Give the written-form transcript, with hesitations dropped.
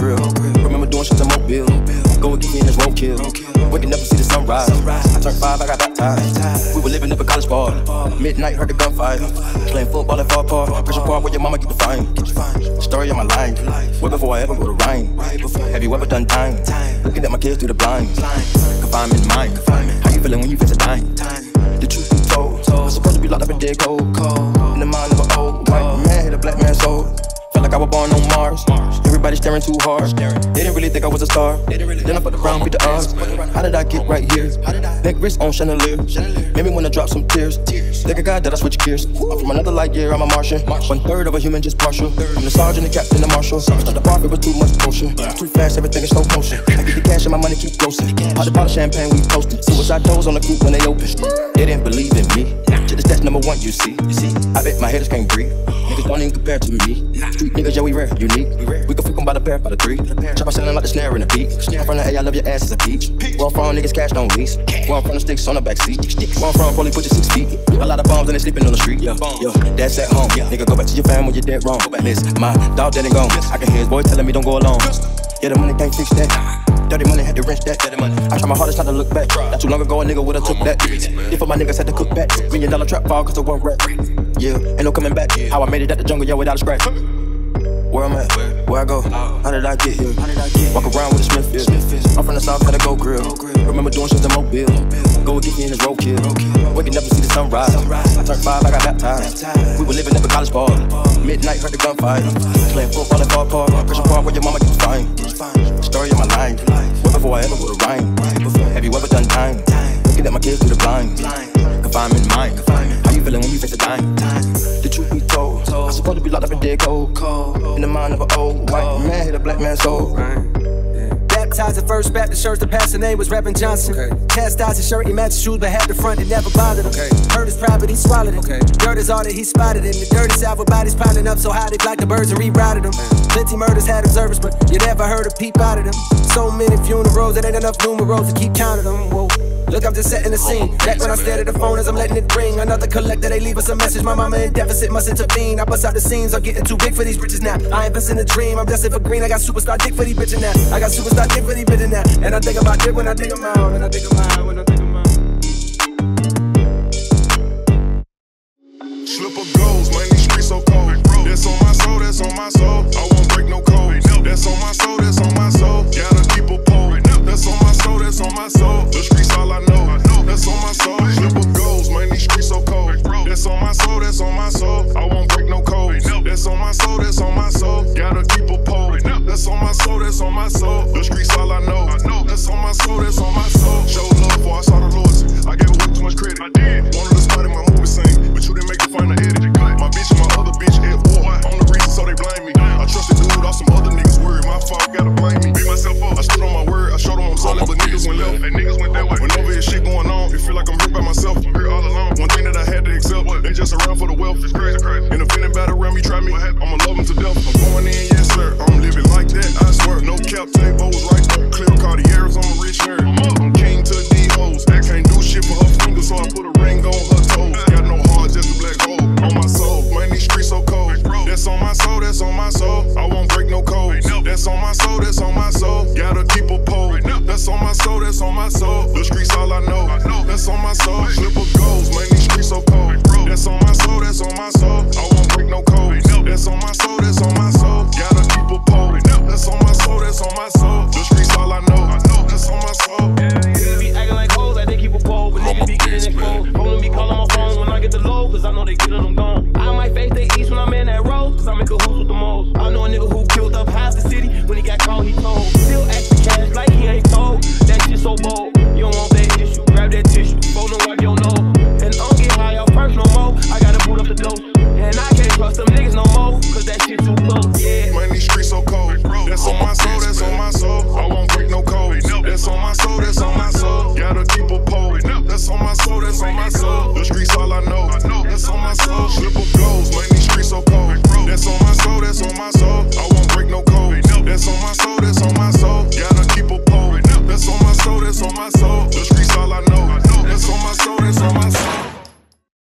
grill. Remember doing shit to Mobile. Go again, this won't kill. Waking up to see the sunrise. I turned 5, I got baptized. We were living up a college bar. Midnight, heard the gunfire. Playing football at Far Park. Pressure part where your mama get defined. Story of my life. Way before I ever go to Rhine. Have you ever done time? Looking at my kids through the blinds. Confinement mind. How you feeling when you face a dime? The truth be told, I'm supposed to be locked up in dead cold. In the mind of an old white man, hit a black man's soul. Felt like I was born on Mars. Everybody staring too hard. They didn't really think I was a star. Then I put the ground beat the odds. How did I get right here? Neck wrist on chandelier. Made me wanna drop some tears. Like a guy that I switch gears. I'm from another light year, I'm a Martian. 1/3 of a human, just partial. I'm the sergeant, the captain, the marshal. Start the bar, it was too much potion. Too fast, everything is slow motion. I get the cash and my money keep grossing. Pop the bottle of champagne, we toasted. Suicide doors on the coupe when they open. They didn't believe in me. Just that's #1, you see. I bet my haters can't breathe. Niggas don't even compare to me. Street niggas, yeah, we rare, unique. We can freak them by the pair, by the three. Chop our selling like the snare in the beat. Snare from the A, I love your ass as a peach. Where I'm from, niggas cash don't lease. Where I'm from, the sticks on the backseat. Where I'm from, probably put you 6 feet. A lot of bombs and they sleeping on the street. Yo, that's at home. Nigga, go back to your fam when you're dead wrong. Miss my dog dead and gone. I can hear his boy telling me don't go alone. Yeah, the money can't fix that. Dirty money, had to wrench that. I try my hardest not to look back. Not too long ago, a nigga would've took that. If all my niggas had to cook back. $1 million trap fall cause of one rap. Yeah, ain't no coming back. How I made it out the jungle, yeah, without a scratch. Where I'm at, where I go, how did I get here? Walk around with a Smithfield. I'm from the south, gotta go grill. Remember doing shit to Mobile. Go again, it's roadkill. Waking up to see the sunrise. I turned 5, I got baptized. We were living up a college bar. Midnight, heard the gunfire. Playing football at Far Park. Pressure part where your mama gets fined. Story of my life. Way before I ever go to Rhine. Have you ever done time? Looking at my kids through the blinds. Confinement mind. How you feeling when you face a dime? The truth be told, I'm supposed to be locked up in dead cold. In the mind of an old white man, hit a black man's soul. Baptized at First Baptist Church, the pastor name was Reverend Johnson. Chastised his shirt, he matched his shoes, but had the front that never bothered him. Hurt his pride, but he swallowed it. Dirt is all that he spotted in. The dirty south with bodies piling up so high they blocked the birds and rerouted them. Plenty murders had observers, but you never heard a peep out of them. So many funerals, it ain't enough numerals to keep counting them. Whoa. Look, I'm just setting the scene. Back when I stared at the phone as I'm letting it ring. Another collector, they leave us a message. My mama in deficit must intervene. I bust out the scenes, I'm getting too big for these bitches now. I ain't busting a dream, I'm destined for green. I got superstar dick for these bitches now. I got superstar dick for these bitches now. And I think about dick when I think I'm out. And I think I'm out, when I think I'm out. Slip of goals, man, these streets so cold. That's on my soul, that's on my soul. I won't break no code. That's on my soul, that's on my soul. Gotta keep a pole. That's on my soul, that's on my soul. The streets all I know. That's on my soul. Slip of goals, man, these streets so cold. That's on my soul, that's on my soul. I won't break no code. That's on my soul, that's on my soul. Gotta keep a pole. That's on my soul, that's on my soul. The streets all I know. That's on my soul, that's on my soul. Show love before I saw the Lord's. I gave away too much credit. I did. Wanted to start in my movie scene, but you didn't make the final edit. My bitch and my other bitch at war. I'm the reason, so they blame me. I trusted dude off some other niggas' word. My fault, gotta blame me. Beat myself up, I stood on my word. I showed them I'm solid, but niggas went left. And niggas went that way. Whenever this shit going on, it feel like I'm here by myself. I'm here all alone. One thing that I had to accept, they just around for the wealth. It's crazy, crazy. And if anybody around me try me, I'ma love them to death. I'm going in, yes sir. I'm living like that, I swear. No cap, table was right there. Clear Cartieras, I'm a rich nerd. I'm king to the hoes. I can't do shit for her fingers, so I put a ring on her toes. Got no heart, just a black hole. On my soul, man, these streets so cold. That's on my soul, that's on my soul. I won't break no code. That's on my soul, that's on my soul. Gotta keep a pole. That's on my soul, that's on my soul. The streets all I know. That's on my soul. Slip of goals, man, these streets so cold. That's on my soul, that's on my soul. I won't break no code. That's on my